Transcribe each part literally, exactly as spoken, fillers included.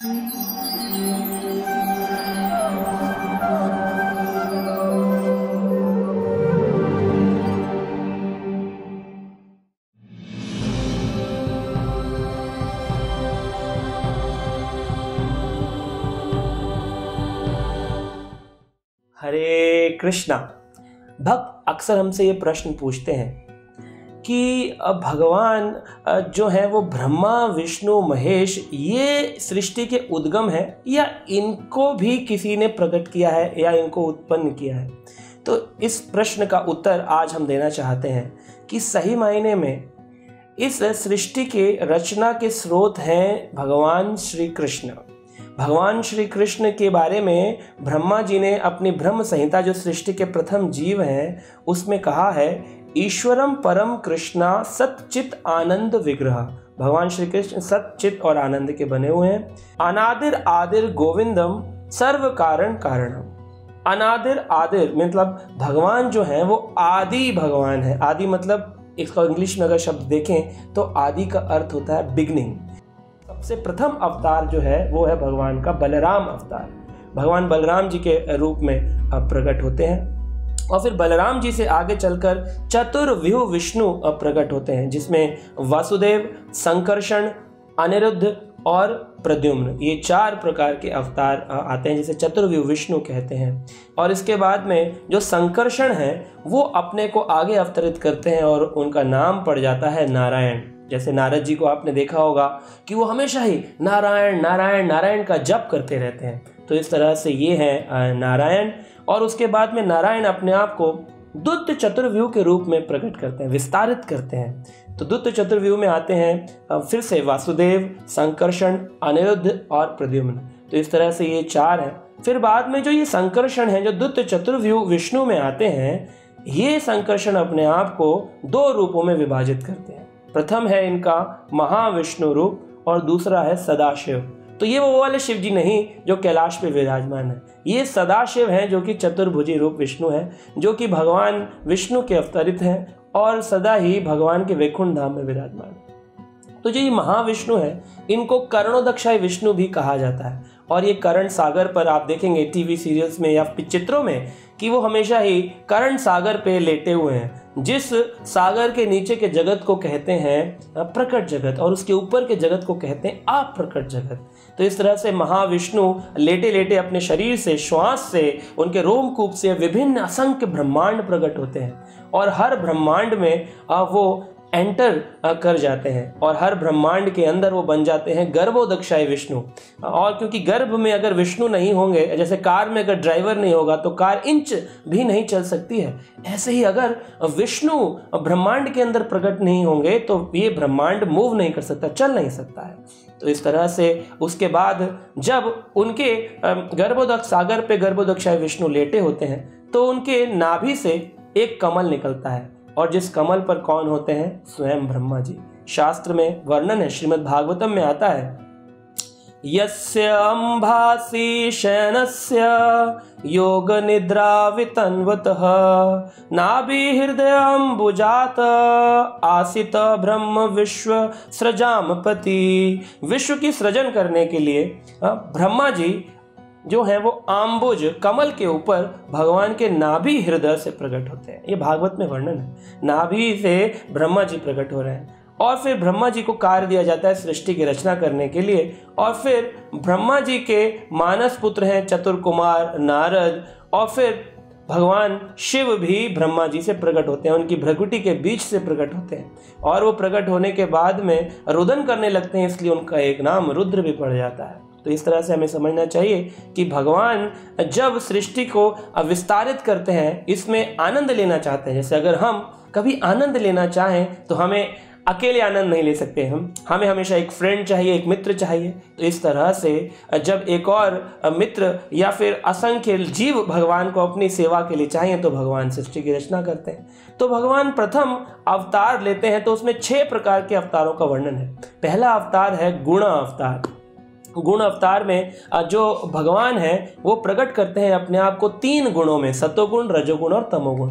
हरे कृष्णा। भक्त अक्सर हमसे ये प्रश्न पूछते हैं कि भगवान जो है वो ब्रह्मा विष्णु महेश ये सृष्टि के उद्गम है या इनको भी किसी ने प्रकट किया है या इनको उत्पन्न किया है। तो इस प्रश्न का उत्तर आज हम देना चाहते हैं कि सही मायने में इस सृष्टि के रचना के स्रोत हैं भगवान श्री कृष्ण। भगवान श्री कृष्ण के बारे में ब्रह्मा जी ने अपनी ब्रह्म संहिता जो सृष्टि के प्रथम जीव हैं उसमें कहा है, ईश्वरम परम कृष्णा सच्चित आनंद विग्रह। भगवान श्री कृष्ण सच्चित और आनंद के बने हुए हैं। अनादिर आदिर गोविंदम सर्व कारण कारणम। अनादिर आदिर मतलब भगवान जो है वो आदि भगवान है। आदि मतलब इसका इंग्लिश में अगर शब्द देखें तो आदि का अर्थ होता है बिगनिंग। सबसे प्रथम अवतार जो है वो है भगवान का बलराम अवतार। भगवान बलराम जी के रूप में प्रकट होते हैं और फिर बलराम जी से आगे चलकर चतुर्व्यूह विष्णु प्रकट होते हैं जिसमें वासुदेव, संकर्षण, अनिरुद्ध और प्रद्युम्न ये चार प्रकार के अवतार आते हैं जिसे चतुर्व्यूह विष्णु कहते हैं। और इसके बाद में जो संकर्षण है वो अपने को आगे अवतरित करते हैं और उनका नाम पड़ जाता है नारायण। जैसे नारद जी को आपने देखा होगा कि वो हमेशा ही नारायण नारायण नारायण का जप करते रहते हैं। तो इस तरह से ये हैं नारायण। और उसके बाद में नारायण अपने आप को द्वित चतुर्व्यूह के रूप में प्रकट करते हैं, विस्तारित करते हैं। तो द्वित चतुर्व्यूह में आते हैं फिर से वासुदेव, संकर्षण, अनिरुद्ध और प्रद्युम्न। तो इस तरह से ये चार हैं। फिर बाद में जो ये संकर्षण है जो द्वित चतुर्व्यूह विष्णु में आते हैं, ये संकर्षण अपने आप को दो रूपों में विभाजित करते हैं। प्रथम है इनका महाविष्णु रूप और दूसरा है सदाशिव। तो ये वो वाले शिव जी नहीं जो कैलाश पे विराजमान है, ये सदाशिव हैं जो कि चतुर्भुजी रूप विष्णु है जो कि भगवान विष्णु के अवतरित हैं और सदा ही भगवान के वैकुंठ धाम में विराजमान है। तो जो ये महाविष्णु है इनको कर्णोदक्षाय विष्णु भी कहा जाता है। और ये कर्ण सागर पर आप देखेंगे टीवी सीरियल्स में या चित्रों में कि वो हमेशा ही कर्ण सागर पे लेटे हुए हैं, जिस सागर के नीचे के जगत को कहते हैं प्रकट जगत और उसके ऊपर के जगत को कहते हैं अप्रकट जगत। तो इस तरह से महाविष्णु लेटे लेटे अपने शरीर से, श्वास से, उनके रोमकूप से विभिन्न असंख्य ब्रह्मांड प्रकट होते हैं और हर ब्रह्मांड में वो एंटर कर जाते हैं और हर ब्रह्मांड के अंदर वो बन जाते हैं गर्भोदकशायी विष्णु। और क्योंकि गर्भ में अगर विष्णु नहीं होंगे, जैसे कार में अगर ड्राइवर नहीं होगा तो कार इंच भी नहीं चल सकती है, ऐसे ही अगर विष्णु ब्रह्मांड के अंदर प्रकट नहीं होंगे तो ये ब्रह्मांड मूव नहीं कर सकता, चल नहीं सकता है। तो इस तरह से उसके बाद जब उनके गर्भोदक सागर पे गर्भोदकशायी विष्णु लेटे होते हैं तो उनके नाभि से एक कमल निकलता है और जिस कमल पर कौन होते हैं, स्वयं ब्रह्मा जी। शास्त्र में वर्णन है, श्रीमद् भागवतम में आता है, यस्य अम्भासि शयनस्य योग निद्रावितन्वतः नाभिहृदयम्बुजात आसित ब्रह्म विश्व सृजामपति। विश्व की सृजन करने के लिए ब्रह्मा जी जो है वो आम्बुज कमल के ऊपर भगवान के नाभि हृदय से प्रकट होते हैं। ये भागवत में वर्णन है, नाभि से ब्रह्मा जी प्रकट हो रहे हैं। और फिर ब्रह्मा जी को कार्य दिया जाता है सृष्टि की रचना करने के लिए। और फिर ब्रह्मा जी के मानस पुत्र हैं चतुर्कुमार नारद। और फिर भगवान शिव भी ब्रह्मा जी से प्रकट होते हैं, उनकी भ्रकुटी के बीच से प्रकट होते हैं। और वो प्रकट होने के बाद में रुदन करने लगते हैं, इसलिए उनका एक नाम रुद्र भी पड़ जाता है। तो इस तरह से हमें समझना चाहिए कि भगवान जब सृष्टि को विस्तारित करते हैं, इसमें आनंद लेना चाहते हैं। जैसे अगर हम कभी आनंद लेना चाहें तो हमें अकेले आनंद नहीं ले सकते, हम हमें हमेशा एक फ्रेंड चाहिए, एक मित्र चाहिए। तो इस तरह से जब एक और मित्र या फिर असंख्य जीव भगवान को अपनी सेवा के लिए चाहिए तो भगवान सृष्टि की रचना करते हैं। तो भगवान प्रथम अवतार लेते हैं तो उसमें छह प्रकार के अवतारों का वर्णन है। पहला अवतार है गुण अवतार। गुण अवतार में जो भगवान है वो प्रकट करते हैं अपने आप को तीन गुणों में, सतोगुण, रजोगुण और तमोगुण।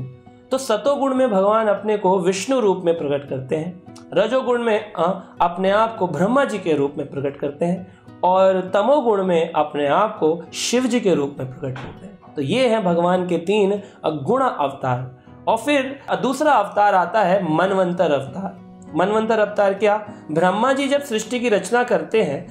तो सतोगुण में भगवान अपने को विष्णु रूप में प्रकट करते हैं, रजोगुण में अपने आप को ब्रह्मा जी के रूप में प्रकट करते हैं और तमोगुण में अपने आप को शिव जी के रूप में प्रकट होते हैं। तो ये हैं भगवान के तीन गुण अवतार। और फिर दूसरा अवतार आता है मनवंतर अवतार। मनवंतर अवतार क्या? ब्रह्मा जी जब सृष्टि की रचना करते हैं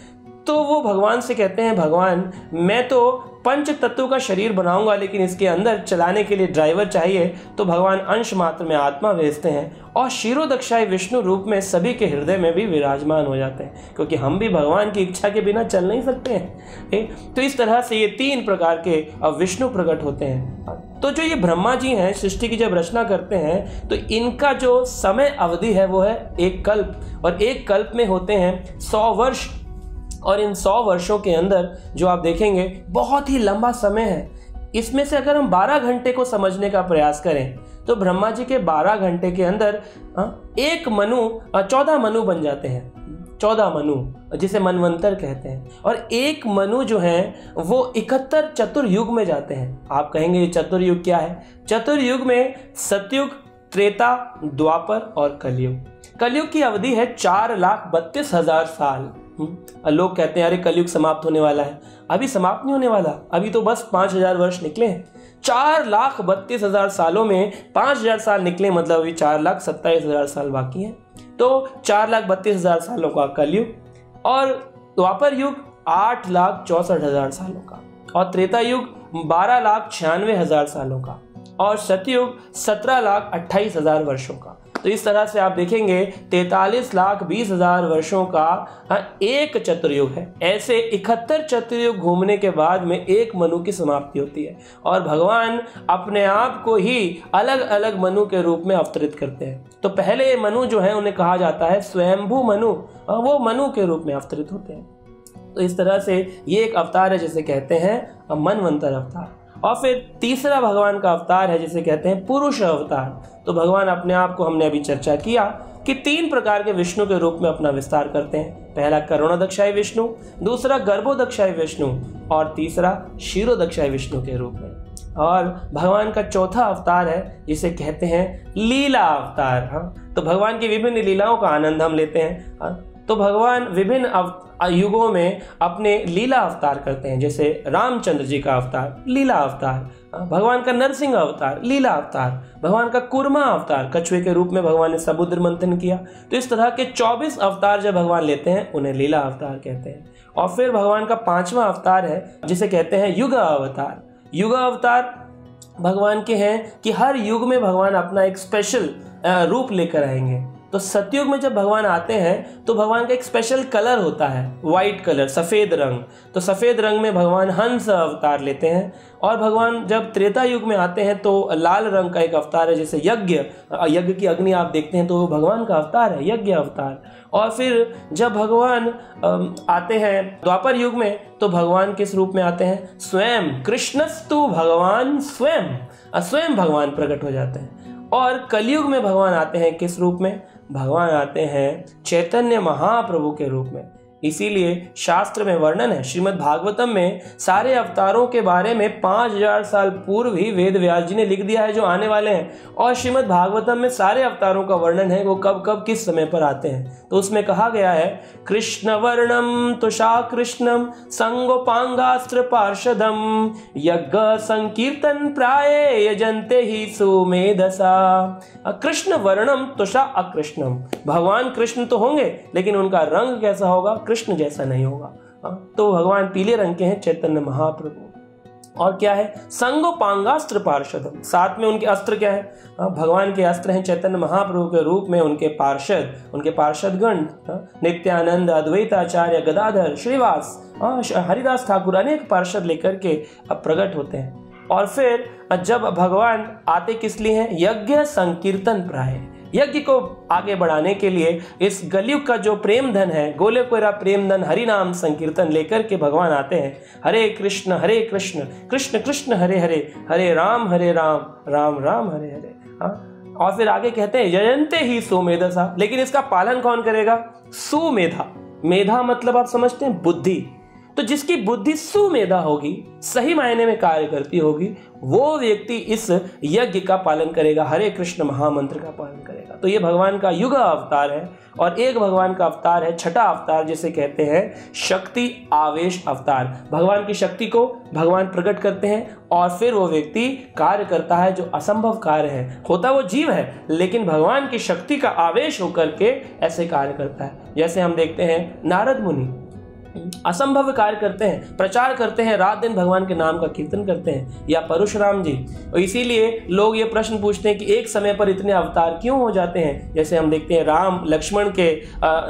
तो वो भगवान से कहते हैं, भगवान मैं तो पंच तत्वों का शरीर बनाऊंगा, लेकिन इसके अंदर चलाने के लिए ड्राइवर चाहिए। तो भगवान अंश मात्र में आत्मा भेजते हैं और शिरोदक्षाय विष्णु रूप में सभी के हृदय में भी विराजमान हो जाते हैं, क्योंकि हम भी भगवान की इच्छा के बिना चल नहीं सकते हैं। तो इस तरह से ये तीन प्रकार के विष्णु प्रकट होते हैं। तो जो ये ब्रह्मा जी हैं, सृष्टि की जब रचना करते हैं तो इनका जो समय अवधि है वो है एक कल्प, और एक कल्प में होते हैं सौ वर्ष। और इन सौ वर्षों के अंदर जो आप देखेंगे बहुत ही लंबा समय है। इसमें से अगर हम बारह घंटे को समझने का प्रयास करें तो ब्रह्मा जी के बारह घंटे के अंदर एक मनु चौदह मनु बन जाते हैं, चौदह मनु जिसे मनवंतर कहते हैं। और एक मनु जो हैं वो इकहत्तर चतुर्युग में जाते हैं। आप कहेंगे ये चतुर्युग क्या है? चतुर्युग में सतयुग, त्रेता, द्वापर और कलयुग। कलयुग की अवधि है चार लाख बत्तीस हजार साल। लोग कहते हैं अरे कलयुग समाप्त होने वाला है, अभी समाप्त नहीं होने वाला, अभी तो बस पाँच हज़ार वर्ष निकले हैं। चार लाख बत्तीस हज़ार सालों में पाँच हज़ार साल निकले, मतलब अभी चार लाख सत्ताईस हज़ार साल बाकी हैं। तो चार लाख बत्तीस हज़ार सालों का कलयुग, और द्वापर युग आठ लाख चौंसठ हज़ार सालों का, और त्रेता युग बारह लाख छियानवे हज़ार सालों का, और सतयुग सत्रह लाख अट्ठाईस हज़ार वर्षों का। तो इस तरह से आप देखेंगे तैंतालीस लाख बीस हजार वर्षों का एक चतुर्युग है। ऐसे इकहत्तर चतुर्युग घूमने के बाद में एक मनु की समाप्ति होती है, और भगवान अपने आप को ही अलग अलग मनु के रूप में अवतरित करते हैं। तो पहले ये मनु जो है उन्हें कहा जाता है स्वयंभू मनु, और वो मनु के रूप में अवतरित होते हैं। तो इस तरह से ये एक अवतार है जिसे कहते हैं मनवंतर अवतार। और फिर तीसरा भगवान का अवतार है जिसे कहते हैं पुरुष अवतार। तो भगवान अपने आप को, हमने अभी चर्चा किया कि तीन प्रकार के विष्णु के रूप में अपना विस्तार करते हैं। पहला कर्णोदक्षायी विष्णु, दूसरा गर्भोदकशायी विष्णु, और तीसरा शिरोदक्षायी विष्णु के रूप में। और भगवान का चौथा अवतार है जिसे कहते हैं लीला अवतार। हाँ, तो भगवान की विभिन्न लीलाओं का आनंद हम लेते हैं। हाँ, तो भगवान विभिन्न युगों में अपने लीला अवतार करते हैं, जैसे रामचंद्र जी का अवतार लीला अवतार, भगवान का नरसिंह अवतार लीला अवतार, भगवान का कूर्मा अवतार, कछुए के रूप में भगवान ने समुद्र मंथन किया। तो इस तरह के चौबीस अवतार जब भगवान लेते हैं उन्हें लीला अवतार कहते हैं। और फिर भगवान का पांचवा अवतार है जिसे कहते हैं युग अवतार। युग अवतार भगवान के हैं कि हर युग में भगवान अपना एक स्पेशल रूप लेकर आएंगे। तो सतयुग में जब भगवान आते हैं तो भगवान का एक स्पेशल कलर होता है, वाइट कलर, सफ़ेद रंग। तो सफ़ेद रंग में भगवान हंस अवतार लेते हैं। और भगवान जब त्रेता युग में आते हैं तो लाल रंग का एक अवतार है, जैसे यज्ञ, यज्ञ की अग्नि आप देखते हैं तो वो भगवान का अवतार है, यज्ञ अवतार। और फिर जब भगवान आते हैं द्वापर युग में तो भगवान किस रूप में आते हैं? स्वयं कृष्णस्तु भगवान स्वयं, स्वयं भगवान प्रकट हो जाते हैं। और कलयुग में भगवान आते हैं किस रूप में? भगवान आते हैं चैतन्य महाप्रभु के रूप में। इसीलिए शास्त्र में वर्णन है, श्रीमद् भागवतम में सारे अवतारों के बारे में पाँच हजार साल पूर्व ही वेद व्यास जी ने लिख दिया है जो आने वाले हैं। और श्रीमद् भागवतम में सारे अवतारों का वर्णन है, वो कब कब किस समय पर आते हैं। तो उसमें कहा गया है कृष्ण वर्णम तुषा कृष्णम संगोपांगास्त्र पार्षदम यज्ञ संकीर्तन प्राय यजंते ही सुमेधसा। कृष्ण वर्णम तुषा अकृष्णम, भगवान कृष्ण तो होंगे लेकिन उनका रंग कैसा होगा? कृष्ण जैसा नहीं होगा। तो भगवान पीले रंग के हैं चैतन्य महाप्रभु। और क्या है? संगोपांगास्त्र पार्षदम, साथ में उनके अस्त्र क्या है? भगवान के अस्त्र हैं चैतन्य महाप्रभु के रूप में, उनके पार्षद, उनके पार्षदगण नित्यानंद, अद्वैताचार्य, गदाधर, श्रीवास, हरिदास ठाकुर, अनेक पार्षद लेकर के अब प्रकट होते हैं। और फिर जब भगवान आते किस लिए हैं? यज्ञ संकीर्तन प्राय, यज्ञ को आगे बढ़ाने के लिए इस कलयुग का जो प्रेम धन है, गोले कोयरा प्रेम धन हरिनाम संकीर्तन लेकर के भगवान आते हैं। हरे कृष्ण हरे कृष्ण कृष्ण कृष्ण हरे हरे, हरे राम हरे राम राम राम हरे हरे। हाँ, और फिर आगे कहते हैं यजंते ही सुमेधा, लेकिन इसका पालन कौन करेगा? सुमेधा, मेधा मतलब आप समझते हैं बुद्धि। तो जिसकी बुद्धि सुमेधा होगी, सही मायने में कार्य करती होगी, वो व्यक्ति इस यज्ञ का पालन करेगा, हरे कृष्ण महामंत्र का पालन करेगा। तो ये भगवान का युग अवतार है और एक भगवान का अवतार है छठा अवतार, जिसे कहते हैं शक्ति आवेश अवतार। भगवान की शक्ति को भगवान प्रकट करते हैं और फिर वो व्यक्ति कार्य करता है जो असंभव कार्य है। होता वो जीव है, लेकिन भगवान की शक्ति का आवेश होकर के ऐसे कार्य करता है। जैसे हम देखते हैं नारद मुनि असंभव कार्य करते हैं, प्रचार करते हैं, रात दिन भगवान के नाम का कीर्तन करते हैं, या परशुराम जी। इसीलिए लोग ये प्रश्न पूछते हैं कि एक समय पर इतने अवतार क्यों हो जाते हैं। जैसे हम देखते हैं राम लक्ष्मण के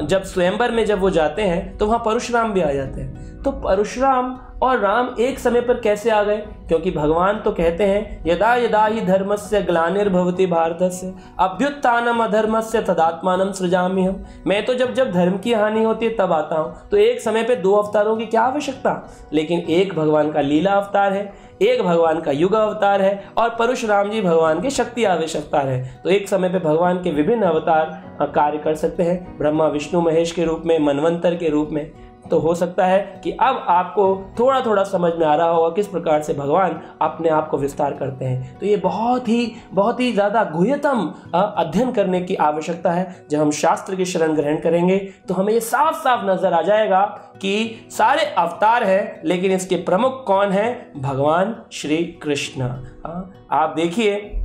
जब स्वयंवर में जब वो जाते हैं तो वहाँ परशुराम भी आ जाते हैं। तो परशुराम और राम एक समय पर कैसे आ गए, क्योंकि भगवान तो कहते हैं यदा यदा ही धर्मस्य ग्लानिर्भवति भारतस्य अभ्युत्थानम अधर्मस्य तदात्मानं सृजामि हम। मैं तो जब जब धर्म की हानि होती है तब आता हूँ। तो एक समय पे दो अवतारों की क्या आवश्यकता, लेकिन एक भगवान का लीला अवतार है, एक भगवान का युग अवतार है, और परशुराम जी भगवान के शक्ति आवेश अवतार है। तो एक समय पे भगवान के विभिन्न अवतार कार्य कर सकते हैं, ब्रह्मा विष्णु महेश के रूप में, मनवंतर के रूप में। तो हो सकता है कि अब आपको थोड़ा थोड़ा समझ में आ रहा होगा किस प्रकार से भगवान अपने आप को विस्तार करते हैं। तो ये बहुत ही बहुत ही ज़्यादा गुह्यतम अध्ययन करने की आवश्यकता है। जब हम शास्त्र की शरण ग्रहण करेंगे तो हमें ये साफ साफ नज़र आ जाएगा कि सारे अवतार हैं, लेकिन इसके प्रमुख कौन हैं, भगवान श्री कृष्ण। आप देखिए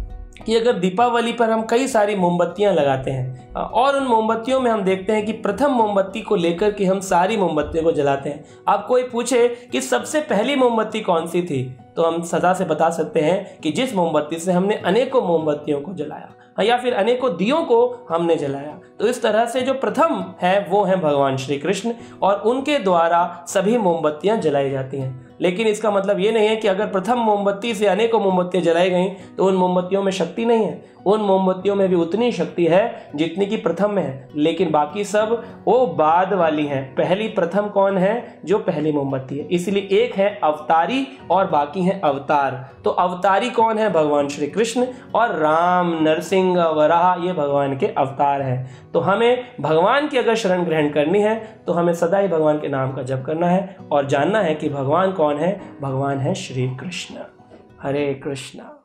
कि अगर दीपावली पर हम कई सारी मोमबत्तियां लगाते हैं और उन मोमबत्तियों में हम देखते हैं कि प्रथम मोमबत्ती को लेकर के हम सारी मोमबत्तियों को जलाते हैं। आप कोई पूछे कि सबसे पहली मोमबत्ती कौन सी थी, तो हम सदा से बता सकते हैं कि जिस मोमबत्ती से हमने अनेकों मोमबत्तियों को जलाया या फिर अनेकों दियों को हमने जलाया। तो इस तरह से जो प्रथम है वो है भगवान श्री कृष्ण, और उनके द्वारा सभी मोमबत्तियां जलाई जाती हैं। लेकिन इसका मतलब ये नहीं है कि अगर प्रथम मोमबत्ती से अनेकों मोमबत्तियां जलाई गईं तो उन मोमबत्तियों में शक्ति नहीं है। उन मोमबत्तियों में भी उतनी शक्ति है जितनी की प्रथम में है, लेकिन बाकी सब वो बाद वाली हैं। पहली प्रथम कौन है, जो पहली मोमबत्ती है। इसलिए एक है अवतारी और बाकी है अवतार। तो अवतारी कौन है, भगवान श्री कृष्ण, और राम नरसिंह वराह ये भगवान के अवतार हैं। तो हमें भगवान की अगर शरण ग्रहण करनी है तो हमें सदा ही भगवान के नाम का जप करना है और जानना है कि भगवान कौन है। भगवान है श्री कृष्ण। हरे कृष्ण।